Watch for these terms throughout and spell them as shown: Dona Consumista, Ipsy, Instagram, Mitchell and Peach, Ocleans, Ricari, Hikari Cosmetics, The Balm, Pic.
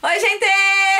Oi, gente!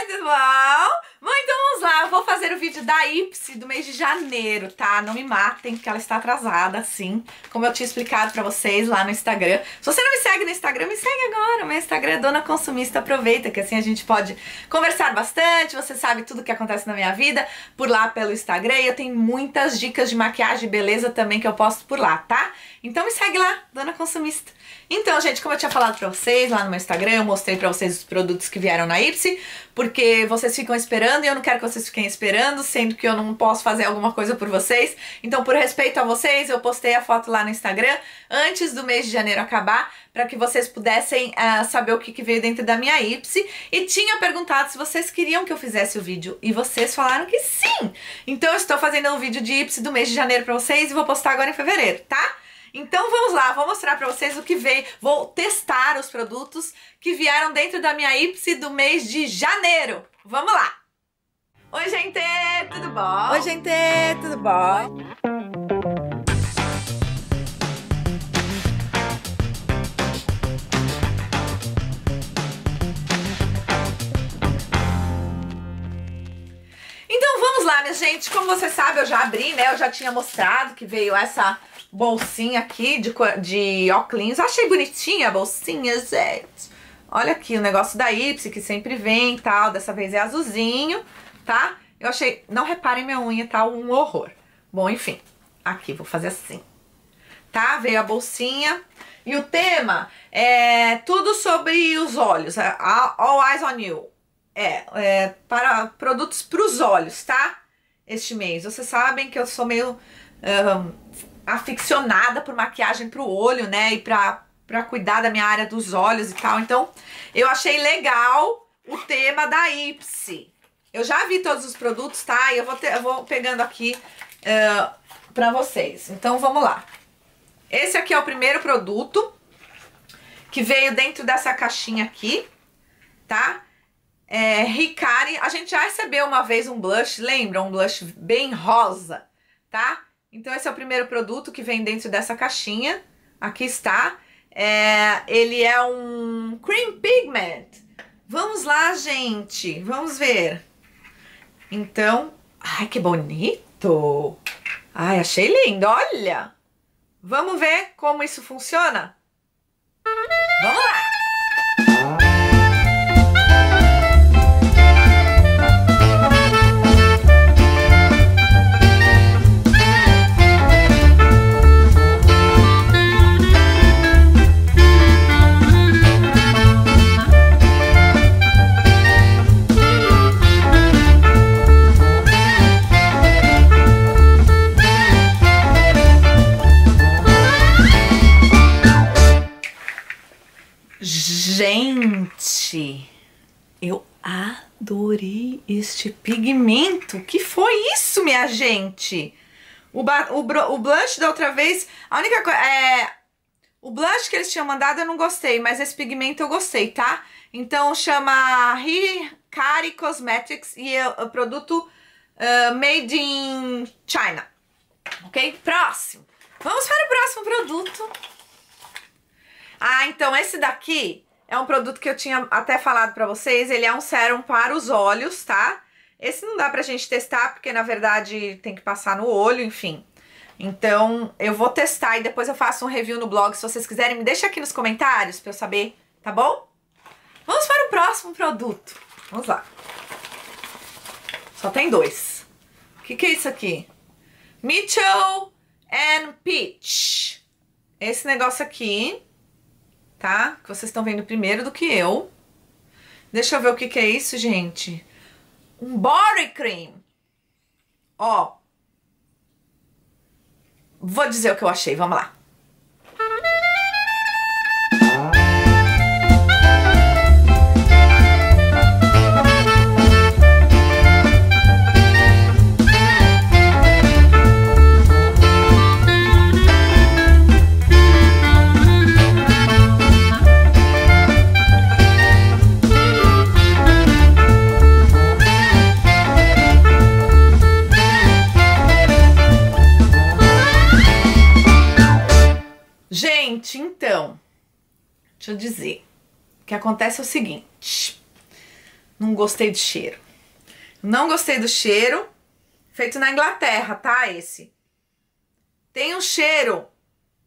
Tudo bom? Bom, então vamos lá. Eu vou fazer o vídeo da Ipsy do mês de janeiro, tá? Não me matem, porque ela está atrasada, sim. Como eu tinha explicado pra vocês lá no Instagram. Se você não me segue no Instagram, me segue agora. Meu Instagram é Dona Consumista. Aproveita, que assim a gente pode conversar bastante. Você sabe tudo que acontece na minha vida por lá pelo Instagram. E eu tenho muitas dicas de maquiagem e beleza também que eu posto por lá, tá? Então me segue lá, Dona Consumista. Então, gente, como eu tinha falado pra vocês lá no meu Instagram, eu mostrei pra vocês os produtos que vieram na Ipsy, porque vocês ficam esperando e eu não quero que vocês fiquem esperando, sendo que eu não posso fazer alguma coisa por vocês. Então, por respeito a vocês, eu postei a foto lá no Instagram antes do mês de janeiro acabar, pra que vocês pudessem saber o que veio dentro da minha Ipsy. E tinha perguntado se vocês queriam que eu fizesse o vídeo e vocês falaram que sim. Então, eu estou fazendo um vídeo de Ipsy do mês de janeiro pra vocês e vou postar agora em fevereiro, tá? Então vamos lá, vou mostrar pra vocês o que veio, vou testar os produtos que vieram dentro da minha Ipsy do mês de janeiro. Vamos lá! Oi, gente! Tudo bom? Oi, gente! Tudo bom? Gente, como você sabe, eu já abri, né? Eu já tinha mostrado que veio essa bolsinha aqui de Ocleans. Achei bonitinha a bolsinha, gente. Olha aqui o negócio da Ipsy, que sempre vem e tal. Dessa vez é azulzinho, tá? Eu achei... Não reparem minha unha, tá? Um horror. Bom, enfim. Aqui, vou fazer assim. Tá? Veio a bolsinha. E o tema é tudo sobre os olhos. All eyes on you. É para produtos pros olhos, tá? Este mês. Vocês sabem que eu sou meio aficionada por maquiagem pro olho, né? E pra cuidar da minha área dos olhos e tal. Então, eu achei legal o tema da Ipsy. Eu já vi todos os produtos, tá? E eu vou pegando aqui pra vocês. Então, vamos lá. Esse aqui é o primeiro produto que veio dentro dessa caixinha aqui, tá? É, Ricari, a gente já recebeu uma vez um blush, lembra? Um blush bem rosa, tá? Então esse é o primeiro produto que vem dentro dessa caixinha. Aqui está. Ele é um cream pigment. Vamos lá, gente. Vamos ver. Então... Ai, que bonito! Ai, achei lindo, olha! Vamos ver como isso funciona? Vamos lá! Gente, eu adorei este pigmento. Que foi isso, minha gente? O blush da outra vez, a única coisa é o blush que eles tinham mandado eu não gostei, mas esse pigmento eu gostei, tá? Então chama Hikari Cosmetics e é o produto made in China, ok? Próximo. Vamos para o próximo produto. Ah, então esse daqui é um produto que eu tinha até falado pra vocês, ele é um sérum para os olhos, tá? Esse não dá pra gente testar, porque na verdade tem que passar no olho, enfim. Então eu vou testar e depois eu faço um review no blog, se vocês quiserem, me deixa aqui nos comentários pra eu saber, tá bom? Vamos para o próximo produto, vamos lá. Só tem dois. O que é isso aqui? Mitchell and Peach. Esse negócio aqui... Tá? Que vocês estão vendo primeiro do que eu. Deixa eu ver o que que é isso, gente. Um body cream. Ó. Vou dizer o que eu achei, vamos lá. Então, deixa eu dizer, o que acontece é o seguinte, Não gostei do cheiro. Não gostei do cheiro. Feito na Inglaterra, tá? Esse. Tem um cheiro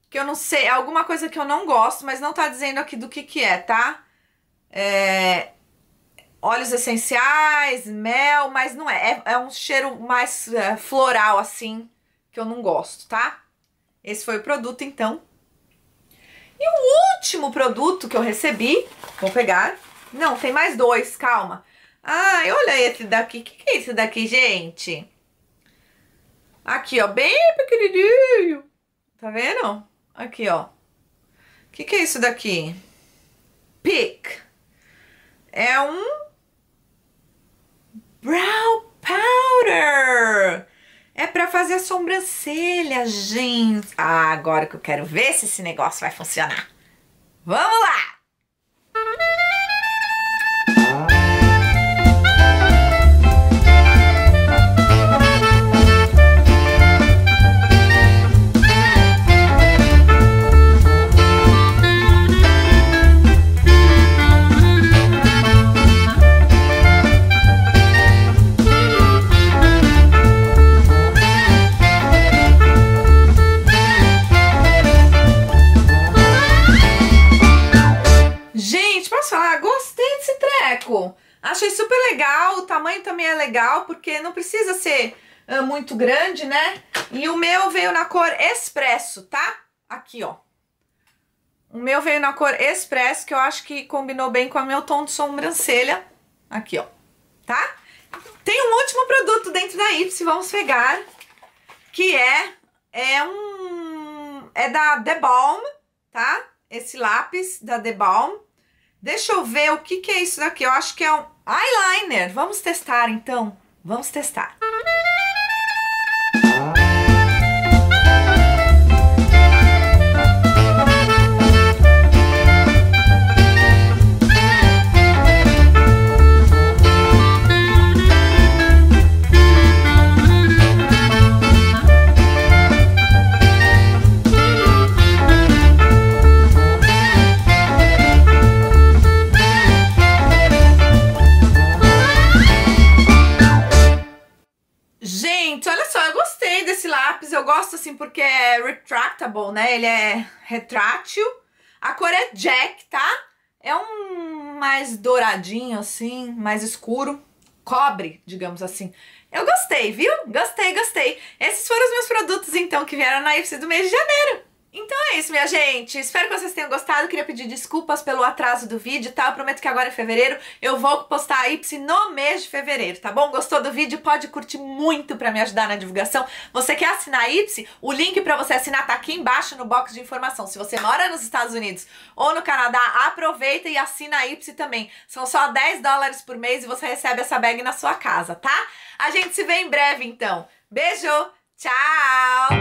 que eu não sei, é alguma coisa que eu não gosto, mas não tá dizendo aqui do que é, tá? É... óleos essenciais, mel, mas não é. É um cheiro mais floral, assim, que eu não gosto, tá? Esse foi o produto, então. E o último produto que eu recebi, vou pegar. Não, tem mais dois, calma. Ai, olha esse daqui. O que é esse daqui, gente? Aqui, ó, bem pequenininho. Tá vendo? Aqui, ó. O que é isso daqui? Pic. É um... brow powder. É pra fazer a sobrancelha, gente. Ah, agora que eu quero ver se esse negócio vai funcionar. Vamos lá! Achei super legal, o tamanho também é legal, porque não precisa ser muito grande, né? E o meu veio na cor expresso, tá? Aqui, ó. O meu veio na cor expresso, que eu acho que combinou bem com o meu tom de sobrancelha. Aqui, ó. Tá? Tem um último produto dentro da Ipsy, vamos pegar, que é da The Balm, tá? Esse lápis da The Balm. Deixa eu ver o que é isso daqui. Eu acho que é um eyeliner. Vamos testar, então. Vamos testar. Eu gosto assim porque é retractable, né? Ele é retrátil. A cor é Jack, tá? É um mais douradinho assim, mais escuro. Cobre, digamos assim. Eu gostei, viu? Gostei, gostei. Esses foram os meus produtos, então, que vieram na Ipsy do mês de janeiro. Então é isso, minha gente. Espero que vocês tenham gostado. Queria pedir desculpas pelo atraso do vídeo, tá? Eu prometo que agora é fevereiro. Eu vou postar a Ipsy no mês de fevereiro, tá bom? Gostou do vídeo? Pode curtir muito pra me ajudar na divulgação. Você quer assinar a Ipsy? O link pra você assinar tá aqui embaixo no box de informação. Se você mora nos Estados Unidos ou no Canadá, aproveita e assina a Ipsy também. São só $10 por mês e você recebe essa bag na sua casa, tá? A gente se vê em breve, então. Beijo! Tchau!